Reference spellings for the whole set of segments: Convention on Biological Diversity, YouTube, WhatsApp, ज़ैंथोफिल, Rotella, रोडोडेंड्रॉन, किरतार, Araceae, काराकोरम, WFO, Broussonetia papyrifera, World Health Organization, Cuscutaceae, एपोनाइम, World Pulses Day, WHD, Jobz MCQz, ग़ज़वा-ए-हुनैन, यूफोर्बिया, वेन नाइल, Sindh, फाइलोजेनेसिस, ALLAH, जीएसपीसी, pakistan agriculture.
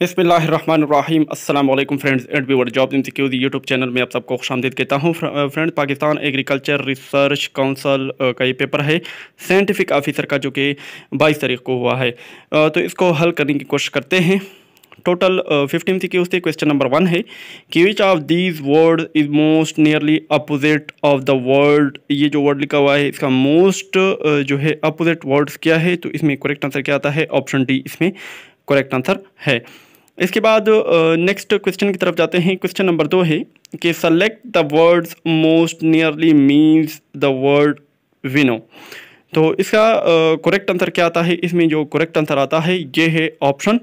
बिस्मिल्लाहिर्रहमानिर्रहीम अस्सलाम वालेकुम friends and viewers, jobs MCQs YouTube channel में आप सबको खुशामदीद कहता हूँ। Friends, Pakistan agriculture research council का ये पेपर है साइंटिफिक ऑफिसर का, जो कि 22 तारीख को हुआ है। तो इसको हल करने की कोशिश करते हैं। टोटल 15 एमसीक्यूज़ थे। क्वेश्चन नंबर 1 है कि which of these word is most nearly opposite of the word. ये जो वर्ड लिखा हुआ है इसका मोस्ट जो है अपोजिट वर्ड्स क्या है, तो इसमें करेक्ट आंसर क्या आता है? ऑप्शन डी इसमें करेक्ट आंसर है। इसके बाद नेक्स्ट क्वेश्चन की तरफ जाते हैं। क्वेश्चन नंबर 2 है कि select the words most nearly means the word winnow. तो इसका करेक्ट आंसर क्या आता है? इसमें जो करेक्ट आंसर आता है ये है ऑप्शन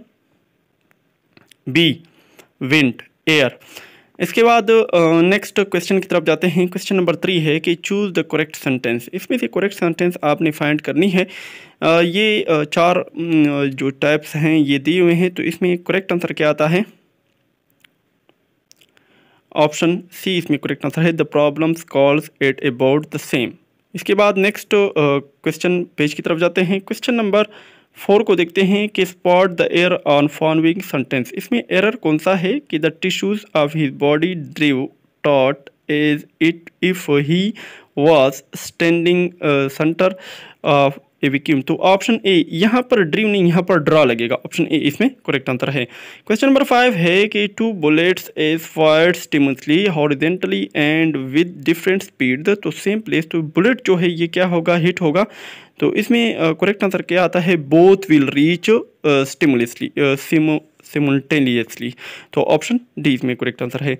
बी विंड, एयर। इसके बाद नेक्स्ट क्वेश्चन की तरफ जाते हैं। क्वेश्चन नंबर 3 है कि चूज़ द करेक्ट सेंटेंस। इसमें से करेक्ट सेंटेंस आपने फाइंड करनी है। ये 4 जो टाइप्स हैं ये दिए हुए हैं, तो इसमें करेक्ट आंसर क्या आता है? ऑप्शन सी इसमें करेक्ट आंसर है, the problems calls it about the same. इसके बाद नेक्स्ट क्वेश्चन पेज की तरफ जाते हैं। क्वेश्चन नंबर 4 को देखते हैं कि spot the error on following sentence. इसमें एरर कौन सा है कि the tissues of his body drew taut as it if he was standing centre of a vacuum. तो ऑप्शन ए, यहाँ पर ड्रीव नहीं, यहाँ पर ड्रा लगेगा। ऑप्शन ए इसमें करेक्ट आंसर है। क्वेश्चन नंबर 5 है कि two bullets as fired simultaneously horizontally and with different speed to same place. तो बुलेट जो है ये क्या होगा? हिट होगा। तो इसमें करेक्ट आंसर क्या आता है? Both will reach simultaneously. तो ऑप्शन डी इसमें करेक्ट आंसर है।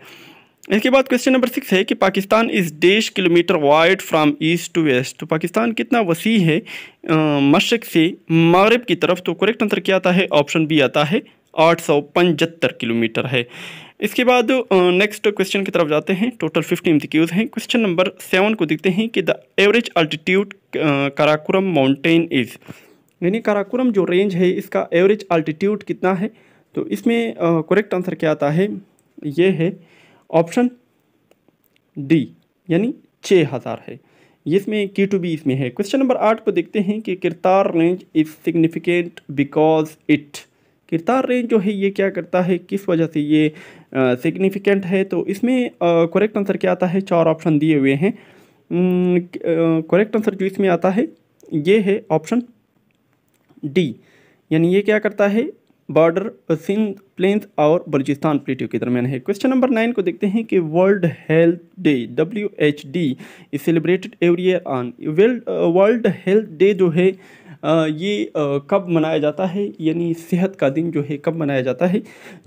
इसके बाद क्वेश्चन नंबर 6 है कि पाकिस्तान इस देश kilometre wide from east to west. तो पाकिस्तान कितना वसी है मशरक से मगरब की तरफ। तो करेक्ट आंसर क्या आता है? ऑप्शन बी आता है, 875 किलोमीटर है। इसके बाद नेक्स्ट क्वेश्चन की तरफ जाते हैं। टोटल 15 एमसीक्यूज़ हैं। क्वेश्चन नंबर 7 को देखते हैं कि the average altitude काराकोरम mountain is. यानी काराकोरम जो रेंज है इसका एवरेज अल्टीट्यूड कितना है? तो इसमें करेक्ट आंसर क्या आता है? ये है ऑप्शन डी, यानी 6000 है। इसमें की टू बी इसमें है। क्वेश्चन नंबर 8 को देखते हैं कि किरतार range is significant because it. किरतार range जो है ये क्या करता है, किस वजह से ये सिग्निफिकेंट है? तो इसमें करेक्ट आंसर क्या आता है? 4 ऑप्शन दिए हुए हैं। करेक्ट आंसर जो इसमें आता है ये है ऑप्शन डी, यानी ये क्या करता है? बॉर्डर सिंध प्लेन्स और बलूचिस्तान प्लेटू के दरमियान है। क्वेश्चन नंबर 9 को देखते हैं कि world health day WHD is celebrated every year on. World health day जो है ये कब मनाया जाता है, यानी सेहत का दिन जो है कब मनाया जाता है?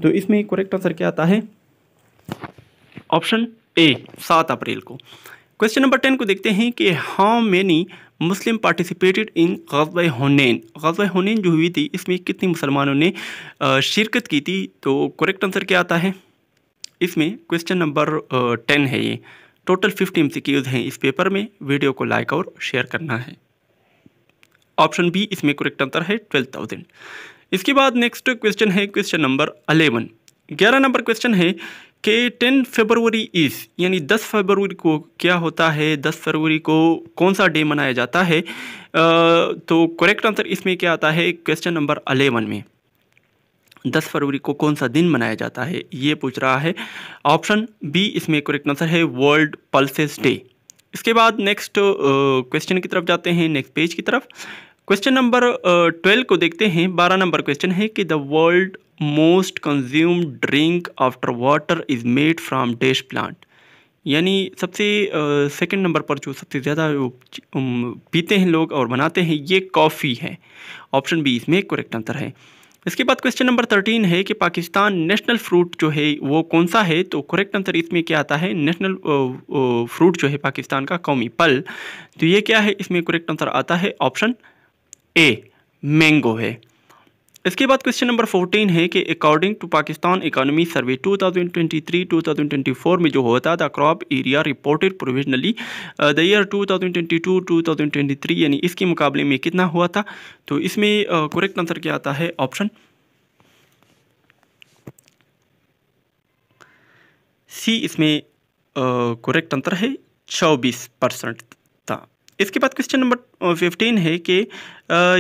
तो इसमें करेक्ट आंसर क्या आता है? ऑप्शन ए, 7 अप्रैल को। क्वेश्चन नंबर 10 को देखते हैं कि how many Muslim participated in ग़ज़वा-ए-हुनैन। ग़ज़वा-ए-हुनैन जो हुई थी इसमें कितने मुसलमानों ने शिरकत की थी? तो करेक्ट आंसर क्या आता है इसमें? क्वेश्चन नंबर 10 है ये। टोटल 15 एमसीक्यूज़ हैं इस पेपर में। वीडियो को लाइक और शेयर करना है। ऑप्शन बी इसमें करेक्ट आंसर है, 12,000। इसके बाद नेक्स्ट क्वेश्चन है क्वेश्चन नंबर 11 नंबर क्वेश्चन है कि 10 फरवरी इज़, यानी 10 फरवरी को क्या होता है? 10 फरवरी को कौन सा डे मनाया जाता है? तो करेक्ट आंसर इसमें क्या आता है? क्वेश्चन नंबर 11 में 10 फरवरी को कौन सा दिन मनाया जाता है ये पूछ रहा है। ऑप्शन बी इसमें करेक्ट आंसर है, वर्ल्ड पल्सेस डे। इसके बाद नेक्स्ट क्वेश्चन की तरफ जाते हैं, नेक्स्ट पेज की तरफ। क्वेश्चन नंबर 12 को देखते हैं। 12 नंबर क्वेश्चन है कि the world most consume drink after water is made from dash plant. यानी सबसे सेकंड नंबर पर जो सबसे ज़्यादा पीते हैं लोग और बनाते हैं ये कॉफ़ी है। ऑप्शन बी इसमें करेक्ट आंसर है। इसके बाद क्वेश्चन नंबर 13 है कि पाकिस्तान नेशनल फ्रूट जो है वो कौन सा है? तो करेक्ट आंसर इसमें क्या आता है? नेशनल फ्रूट जो है पाकिस्तान का कौमी फल, तो ये क्या है? इसमें करेक्ट आंसर आता है ऑप्शन ए, मैंगो है। इसके बाद क्वेश्चन नंबर 14 है कि according to Pakistan economy survey 2023-2024 में जो होता था crop area reported provisionally the year 2022-2023, यानी इसके मुकाबले में कितना हुआ था? तो इसमें करेक्ट आंसर क्या आता है? ऑप्शन सी इसमें करेक्ट आंसर है, 24% था। इसके बाद क्वेश्चन नंबर 15 है कि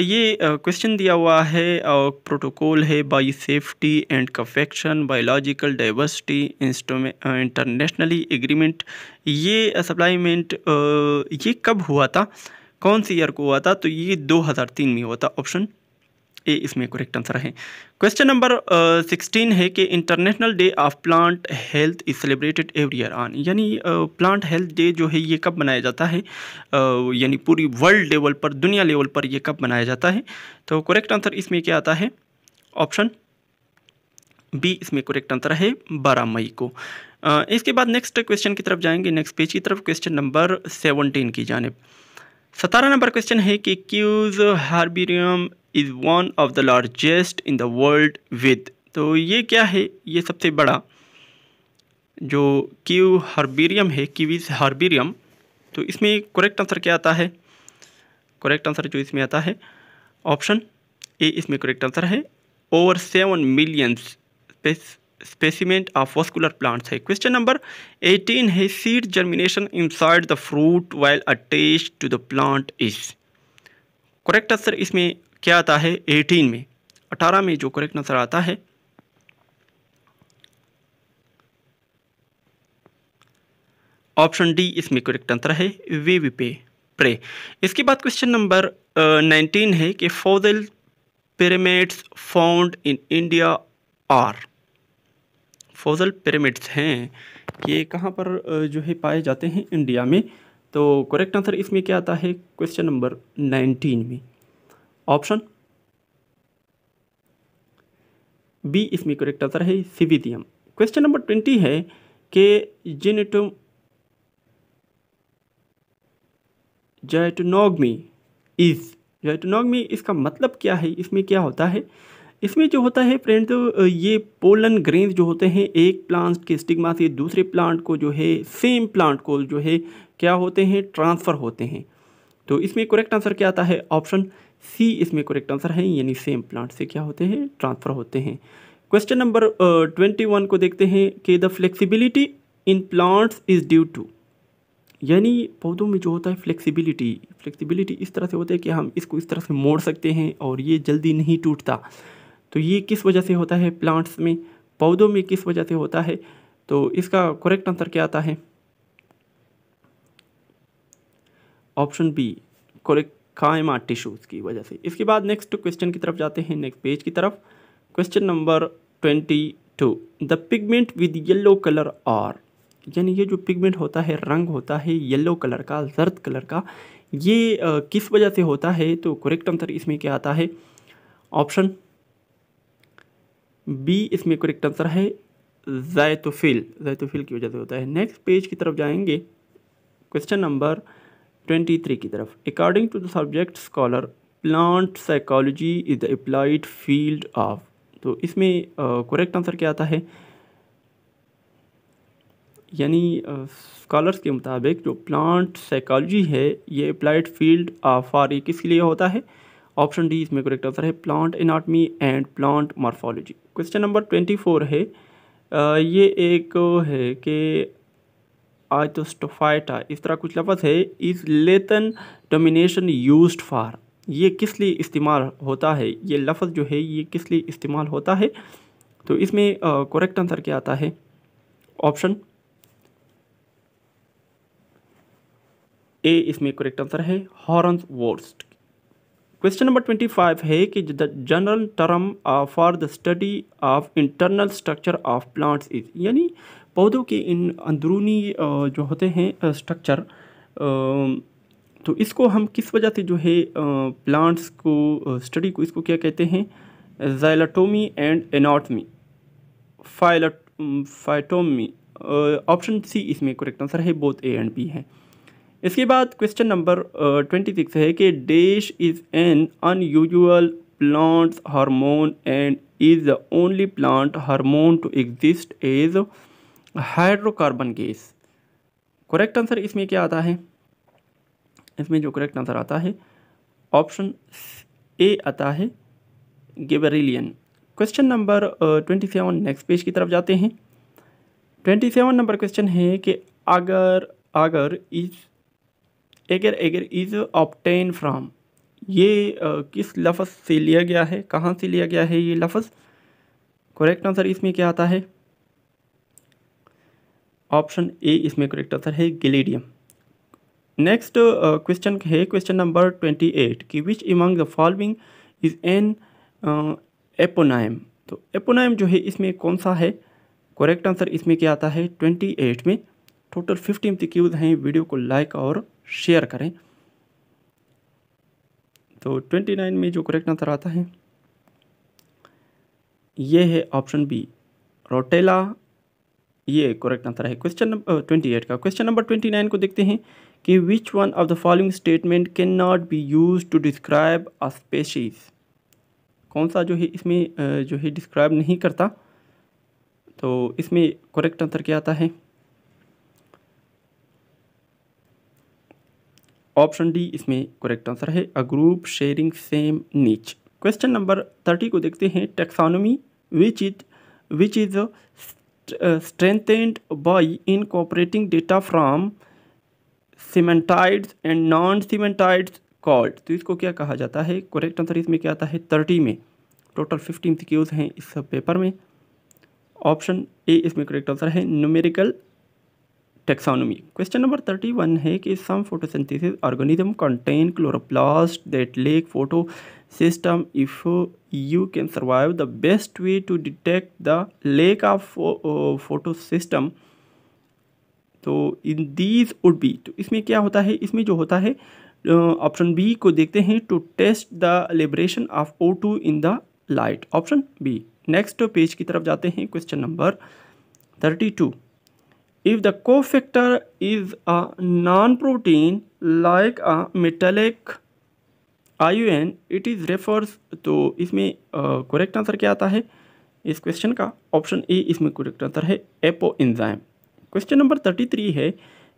ये क्वेश्चन दिया हुआ है और प्रोटोकॉल है bio safety and confection biological diversity internationally agreement. ये सप्लाईमेंट ये कब हुआ था, कौन सी ईयर को हुआ था? तो ये 2003 में हुआ था। ऑप्शन ए इसमें करेक्ट आंसर है। क्वेश्चन नंबर 16 है कि international day of plant health is celebrated every year on, यानी प्लांट हेल्थ डे जो है ये कब बनाया जाता है, यानी पूरी वर्ल्ड लेवल पर, दुनिया लेवल पर ये कब मनाया जाता है? तो करेक्ट आंसर इसमें क्या आता है? ऑप्शन बी इसमें करेक्ट आंसर है 12 मई को। इसके बाद नेक्स्ट क्वेश्चन की तरफ जाएंगे, नेक्स्ट पेज की तरफ, क्वेश्चन नंबर 17 की जानिब। 17 नंबर क्वेश्चन है कि Kew's herbarium is one of the largest in the world with, तो ये क्या है? ये सबसे बड़ा जो कीव हार्बेरियम है, कीवीज हार्बेरियम, तो इसमें करेक्ट आंसर क्या आता है? करेक्ट आंसर जो इसमें आता है ऑप्शन ए इसमें करेक्ट आंसर है। Over 7 million specimen of vascular plants है। क्वेश्चन नंबर 18 है seed germination inside the fruit while attached to the plant is, correct answer इसमें क्या आता है? 18 में, 18 में जो करेक्ट आंसर आता है ऑप्शन डी इसमें करेक्ट आंसर है वेवी पे प्रे। इसके बाद क्वेश्चन नंबर 19 है कि fossil pyramids found in India are, fossil pyramids हैं ये कहाँ पर जो है पाए जाते हैं? इंडिया में। तो करेक्ट आंसर इसमें क्या आता है? क्वेश्चन नंबर 19 में ऑप्शन बी इसमें करेक्ट आंसर है सीबीडियम। क्वेश्चन नंबर 20 है कि जेनेटोम जैटनोगमी इज, जैटनोगमी इसका मतलब क्या है? इसमें क्या होता है? इसमें जो होता है फ्रेंड, ये पोलन ग्रेन्स जो होते हैं एक प्लांट के स्टिग्मा से दूसरे प्लांट को जो है, सेम प्लांट को जो है क्या होते हैं? ट्रांसफ़र होते हैं। तो इसमें करेक्ट आंसर क्या आता है? ऑप्शन सी इसमें करेक्ट आंसर है, यानी सेम प्लांट से क्या होते हैं? ट्रांसफ़र होते हैं। क्वेश्चन नंबर 21 को देखते हैं कि the flexibility in plants is due to, यानी पौधों में जो होता है फ्लेक्सिबिलिटी, फ्लेक्सिबिलिटी इस तरह से होता है कि हम इसको इस तरह से मोड़ सकते हैं और ये जल्दी नहीं टूटता, तो ये किस वजह से होता है? प्लांट्स में, पौधों में किस वजह से होता है? तो इसका करेक्ट आंसर क्या आता है? ऑप्शन बी करेक्ट, कायमा टिश्यूज़ की वजह से। इसके बाद नेक्स्ट क्वेश्चन की तरफ जाते हैं, नेक्स्ट पेज की तरफ। Question number 22 the pigment with yellow colour are, यानी ये जो पिगमेंट होता है, रंग होता है येलो कलर का, जर्द कलर का, ये किस वजह से होता है? तो करेक्ट आंसर इसमें क्या आता है? ऑप्शन बी इसमें करेक्ट आंसर है ज़ैंथोफिल, ज़ैंथोफिल की वजह से होता है। नेक्स्ट पेज की तरफ जाएंगे, क्वेश्चन नंबर 23 की तरफ। According to the subject scholar plant psychology is the applied field of, तो इसमें करेक्ट आंसर क्या आता है? यानी स्कॉलर्स के मुताबिक जो प्लांट साइकोलॉजी है ये अप्लाइड फील्ड ऑफ आर, ये किस लिए होता है? ऑप्शन डी इसमें करेक्ट आंसर है plant anatomy and plant morphology. Question number 24 है ये एक है कि आइथोस्टोफाइटा इस तरह कुछ लफ्ज़ है, इस लेतन डोमिनेशन यूज्ड फॉर, ये किस लिए इस्तेमाल होता है? ये लफ्ज़ जो है ये किस लिए इस्तेमाल होता है? तो इसमें करेक्ट आंसर क्या आता है? ऑप्शन ए इसमें करेक्ट आंसर है हॉर्न्स वोर्स्ट। क्वेश्चन नंबर 25 है कि the general term for the study of internal structure of plants is, यानी पौधों के इन अंदरूनी जो होते हैं स्ट्रक्चर, तो इसको हम किस वजह से जो है प्लांट्स को स्टडी को इसको क्या कहते हैं? जाइलटोमी and anatomy, phytotomy. Option C इसमें करेक्ट आंसर है, बोथ ए एंड बी है। इसके बाद क्वेश्चन नंबर 26 है कि dash is an unusual plant hormone and is the only plant hormone to exist as hydrocarbon gas. Correct answer इसमें क्या आता है? इसमें जो करेक्ट आंसर आता है ऑप्शन ए आता है gibberellin. Question number 27 next page की तरफ जाते हैं। 27 नंबर क्वेश्चन है कि अगर इस agar agar is obtain from, ये किस लफ्ज़ से लिया गया है, कहाँ से लिया गया है ये लफ्ज़? करेक्ट आंसर इसमें क्या आता है? ऑप्शन ए इसमें करेक्ट आंसर है, गिलेडियम। नेक्स्ट क्वेश्चन है क्वेश्चन नंबर 28 कि which among the following is an एपोनाइम। तो एपोनाइम जो है इसमें कौन सा है? करेक्ट आंसर इसमें क्या आता है 28 में। टोटल 50 MCQs हैं, वीडियो को लाइक और शेयर करें। तो 29 में जो करेक्ट आंसर आता है ये है ऑप्शन बी, रोटेला, ये करेक्ट आंसर है क्वेश्चन नंबर 28 का। क्वेश्चन नंबर 29 को देखते हैं कि which one of the following statement can not be use to describe a species. कौन सा जो है इसमें जो है डिस्क्राइब नहीं करता? तो इसमें करेक्ट आंसर क्या आता है? ऑप्शन डी इसमें करेक्ट आंसर है, a group sharing same niche. Question number 30 को देखते हैं taxonomy which is strengthened by incorporating data from semantides and non semantides called. तो इसको क्या कहा जाता है? करेक्ट आंसर इसमें क्या आता है 30 में। टोटल 15 MCQs हैं इस सब पेपर में। ऑप्शन ए इसमें करेक्ट आंसर है, न्यूमेरिकल टैक्सोनॉमी। क्वेश्चन नंबर 31 है कि some photosynthesis organism contain chloroplast that lack photo system if you can survive the best way to detect the lack of photo system. तो in these would be, तो इसमें क्या होता है? इसमें जो होता है ऑप्शन बी को देखते हैं, to test the liberation of O2 in the light, option B. Next page की तरफ जाते हैं, question number 32 if the cofactor is a non protein like a metallic ion it is refers. तो इसमें correct answer क्या आता है इस क्वेश्चन का? ऑप्शन ए इसमें करेक्ट आंसर है, एपो एंजाइम। क्वेश्चन नंबर 33 है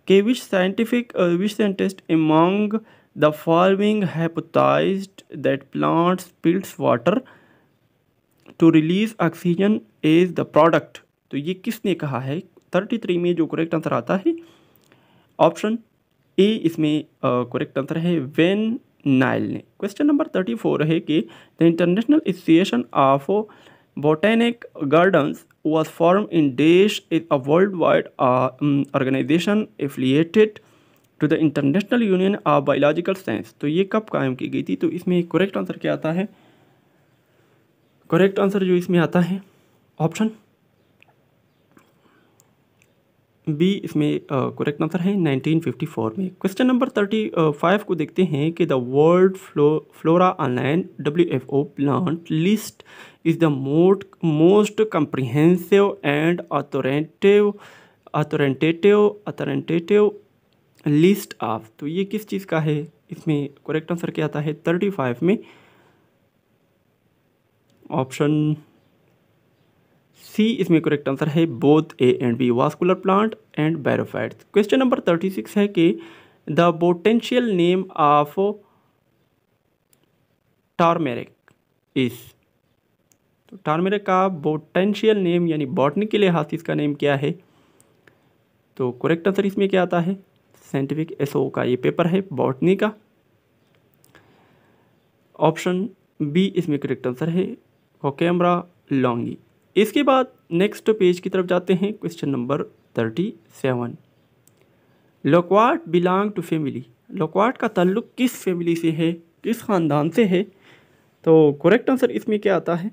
कि which scientist among the following hypothesized that plants spills water to release oxygen as the product। तो ये किसने कहा है? 33 में जो करेक्ट आंसर आता है ऑप्शन ए इसमें करेक्ट आंसर है, वेन नाइल ने। क्वेश्चन नंबर 34 है कि the international association of Botanic Gardens was formed in Desh is a worldwide organization affiliated to the International Union of Biological Science। तो ये कब कायम की गई थी? तो इसमें करेक्ट आंसर क्या आता है? करेक्ट आंसर जो इसमें आता है ऑप्शन बी इसमें करेक्ट आंसर है, 1954 में। क्वेश्चन नंबर 35 को देखते हैं कि the world flora online WFO plant list is the most comprehensive and authoritative list of. तो ये किस चीज़ का है? इसमें करेक्ट आंसर क्या आता है 35 में? ऑप्शन सी इसमें करेक्ट आंसर है, both A and B, vascular plant and bryophytes. Question number 36 है कि the botanical name of turmeric is. तो टार्मेरिक का बोटेंशियल नेम यानी बॉटनी के लिहाज से इसका नेम क्या है? तो करेक्ट आंसर इसमें क्या आता है? साइंटिफिक एसओ का ये पेपर है, बॉटनी का। ऑप्शन बी इसमें करेक्ट आंसर है, कोकेमरा लॉन्गी। इसके बाद नेक्स्ट पेज की तरफ जाते हैं, question number 37 loquat belong to family. Loquat का ताल्लुक किस फैमिली से है, किस ख़ानदान से है? तो करेक्ट आंसर इसमें क्या आता है?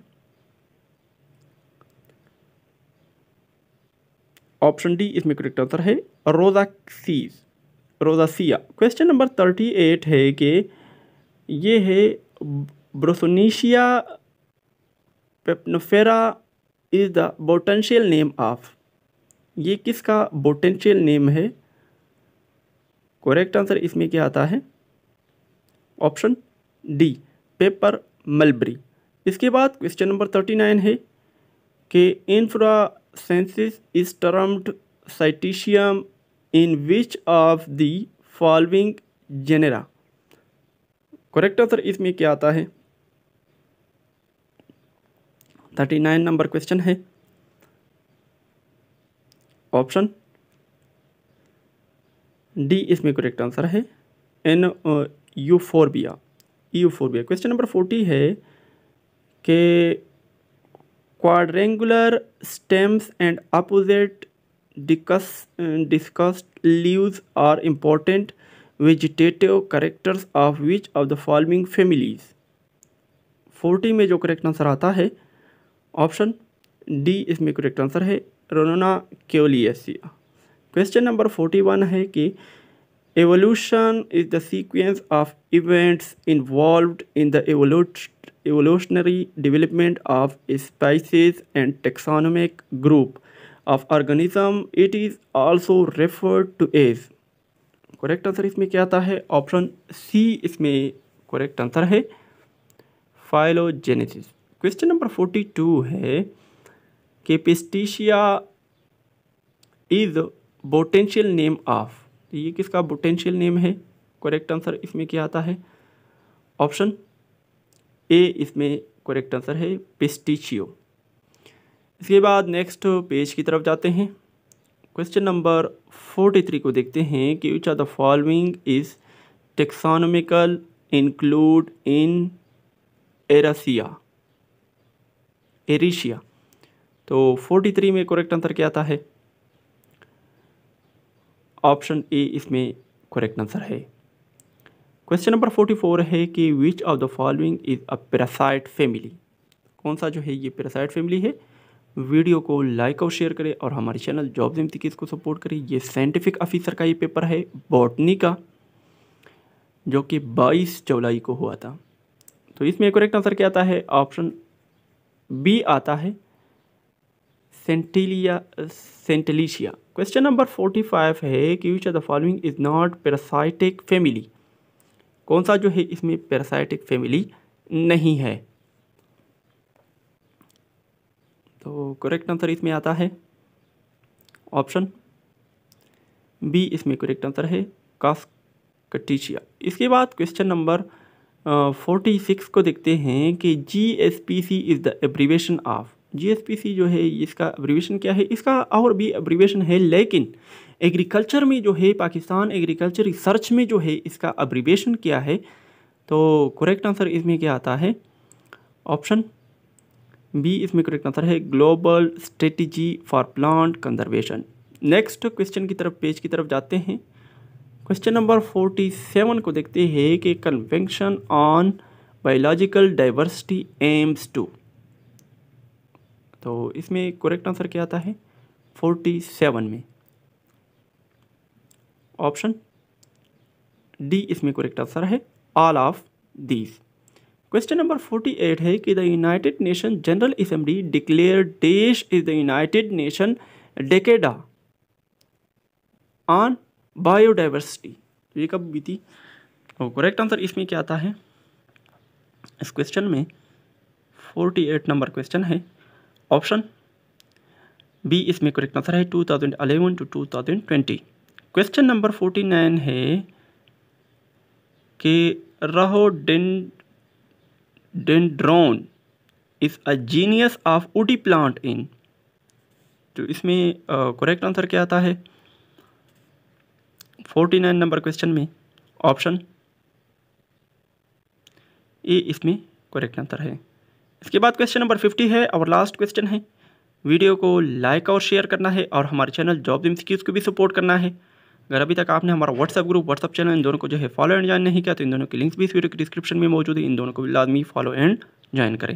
ऑप्शन डी इसमें करेक्ट आंसर है, रोजासिया। क्वेश्चन नंबर 38 है कि ये है ब्रोसोनेशिया पेपनोफेरा is the botanical name of. ये किसका बोटेंशियल नेम है? करेक्ट आंसर इसमें क्या आता है? Option D, paper mulberry. इसके बाद क्वेश्चन नंबर 39 है कि inflorescence is termed cyathium in which of the following genera. Correct answer इसमें क्या आता है? 39 नंबर क्वेश्चन है, ऑप्शन डी इसमें करेक्ट आंसर है, N यूफोर्बिया। यूफोर्बिया question number 40 है कि quadrangular stems and opposite decussate leaves are important vegetative characters of which of the following families. 40 में जो करेक्ट आंसर आता है ऑप्शन डी इसमें करेक्ट आंसर है रोनोना केवलियसिया। क्वेश्चन नंबर 41 है कि evolution is the sequence of events involved in the evolutionary development of species and taxonomic group of organism. It is also referred to as. Correct answer इसमें क्या आता है ऑप्शन सी इसमें करेक्ट आंसर है फाइलोजेनेसिस। Question number 42 है कि pistacia is botanical name of, ये किसका बोटेंशियल नेम है? करेक्ट आंसर इसमें क्या आता है ऑप्शन ए इसमें करेक्ट आंसर है पिस्टिचियो। इसके बाद नेक्स्ट पेज की तरफ जाते हैं। क्वेश्चन नंबर 43 को देखते हैं कि which are the following is taxonomical include in एरिशिया। तो 43 में करेक्ट आंसर क्या आता है ऑप्शन ए इसमें करेक्ट आंसर है। क्वेश्चन नंबर 44 है कि which of the following is a parasite family. कौन सा जो है ये पैरासाइट फैमिली है? वीडियो को लाइक और शेयर करें और हमारे चैनल जॉब्स एमसीक्यूज को सपोर्ट करें। ये साइंटिफिक ऑफिसर का ये पेपर है बॉटनी का जो कि 22 जुलाई को हुआ था। तो इसमें करेक्ट आंसर क्या आता है ऑप्शन बी आता है सेंटलिशिया। क्वेश्चन नंबर 45 है कि which of the following is not parasitic family. कौन सा जो है इसमें पैरासाइटिक फैमिली नहीं है? तो करेक्ट आंसर इसमें आता है ऑप्शन बी इसमें करेक्ट आंसर है कास्कटिशिया। इसके बाद क्वेश्चन नंबर 46 को देखते हैं कि जीएसपीसी is the abbreviation of. जीएसपीसी जो है इसका एब्रीवेशन क्या है? इसका और भी एब्रीवेशन है लेकिन एग्रीकल्चर में जो है पाकिस्तान एग्रीकल्चर रिसर्च में जो है इसका एब्रीवेशन क्या है? तो करेक्ट आंसर इसमें क्या आता है ऑप्शन बी इसमें करेक्ट आंसर है global strategy for plant conservation. Next question की तरफ पेज की तरफ जाते हैं। क्वेश्चन नंबर 47 को देखते हैं कि convention on biological diversity aims to. तो इसमें करेक्ट आंसर क्या आता है 47 में ऑप्शन डी इसमें करेक्ट आंसर है all of these. Question number 48 है कि the United nation general assembly declare dash is the United nation decade on biodiversity. तो ये कब बीती? और करेक्ट आंसर इसमें क्या आता है इस क्वेश्चन में 48 नंबर क्वेश्चन है ऑप्शन बी इसमें करेक्ट आंसर है 2011 टू 2020। क्वेश्चन नंबर 49 है कि रोडोडेंड्रॉन is a genius of woody plant in. तो इसमें करेक्ट आंसर क्या आता है 49 नंबर क्वेश्चन में ऑप्शन ए इसमें करेक्ट आंसर है। इसके बाद क्वेश्चन नंबर 50 है और लास्ट क्वेश्चन है। वीडियो को लाइक और शेयर करना है और हमारे चैनल जॉब्स एमसीक्यूज को भी सपोर्ट करना है। अगर अभी तक आपने हमारा व्हाट्सएप ग्रुप व्हाट्सएप चैनल इन दोनों को जो है फॉलो एंड ज्वाइन नहीं किया तो इन दोनों के लिंक्स भी इस वीडियो के डिस्क्रिप्शन में मौजूद है। इन दोनों को भी लाजमी फॉलो एंड ज्वाइन करें।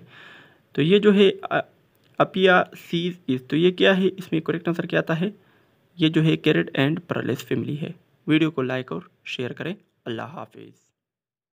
तो ये जो है अपियासीज तो ये क्या है? इसमें करेक्ट आंसर क्या आता है? ये जो है कैरेट एंड परलेस फैमिली है। वीडियो को लाइक और शेयर करें। अल्लाह हाफिज़।